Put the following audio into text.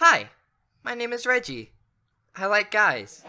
Hi, my name is Reggie. I like guys.